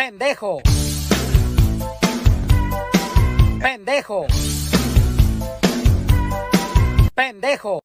Pendejo. Pendejo. Pendejo.